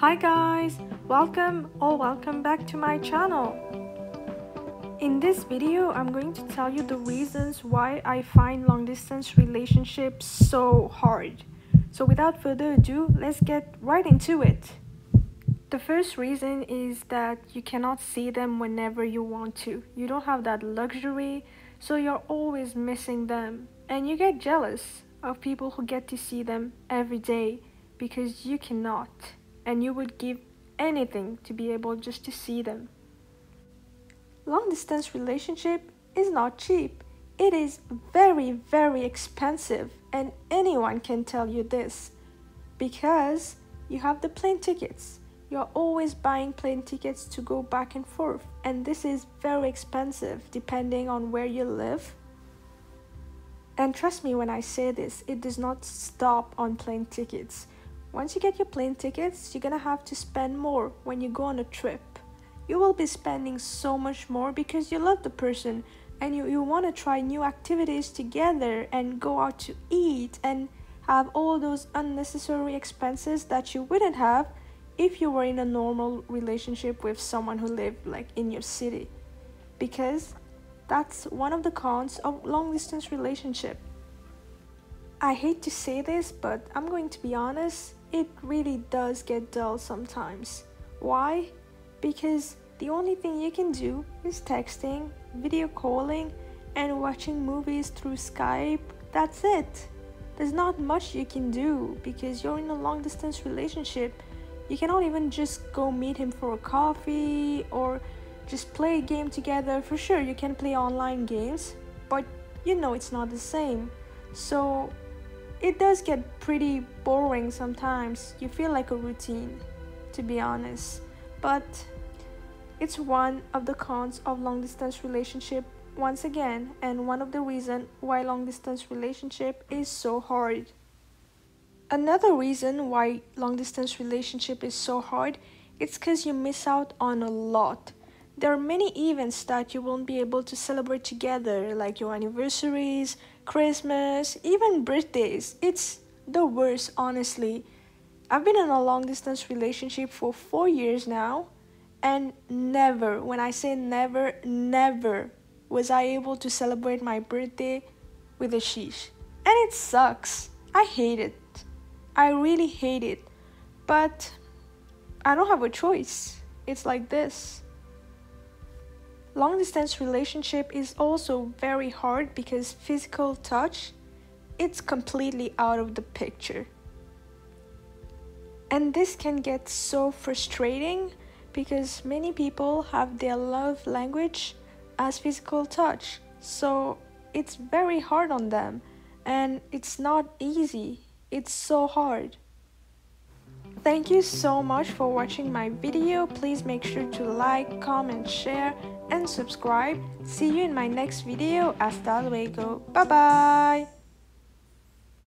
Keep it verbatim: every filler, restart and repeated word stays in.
Hi guys, welcome or welcome back to my channel. In this video, I'm going to tell you the reasons why I find long distance relationships so hard. So without further ado, let's get right into it. The first reason is that you cannot see them whenever you want to. You don't have that luxury, so you're always missing them. And you get jealous of people who get to see them every day because you cannot. And you would give anything to be able just to see them. Long distance relationship is not cheap. It is very, very expensive, and anyone can tell you this because you have the plane tickets. You're always buying plane tickets to go back and forth, and this is very expensive depending on where you live. And trust me when I say this, it does not stop on plane tickets. Once you get your plane tickets, you're gonna have to spend more when you go on a trip. You will be spending so much more because you love the person and you, you want to try new activities together and go out to eat and have all those unnecessary expenses that you wouldn't have if you were in a normal relationship with someone who lived like in your city. Because that's one of the cons of long distance relationship. I hate to say this, but I'm going to be honest, it really does get dull sometimes. Why? Because the only thing you can do is texting, video calling, and watching movies through Skype. That's it. There's not much you can do because you're in a long distance relationship. You cannot even just go meet him for a coffee or just play a game together. For sure, you can play online games, but you know it's not the same. So it does get pretty boring sometimes. You feel like a routine, to be honest. But it's one of the cons of long distance relationship once again, and one of the reasons why long distance relationship is so hard. Another reason why long distance relationship is so hard, it's because you miss out on a lot. There are many events that you won't be able to celebrate together, like your anniversaries, Christmas, even birthdays. It's the worst, honestly. I've been in a long distance relationship for four years now, and never, when I say never, never was I able to celebrate my birthday with a sheesh. And it sucks. I hate it. I really hate it. But I don't have a choice. It's like this. Long distance relationship is also very hard because physical touch, it's completely out of the picture. And this can get so frustrating because many people have their love language as physical touch. So it's very hard on them and it's not easy. It's so hard. Thank you so much for watching my video. Please make sure to like, comment, share, and subscribe. See you in my next video. Hasta luego. Bye bye.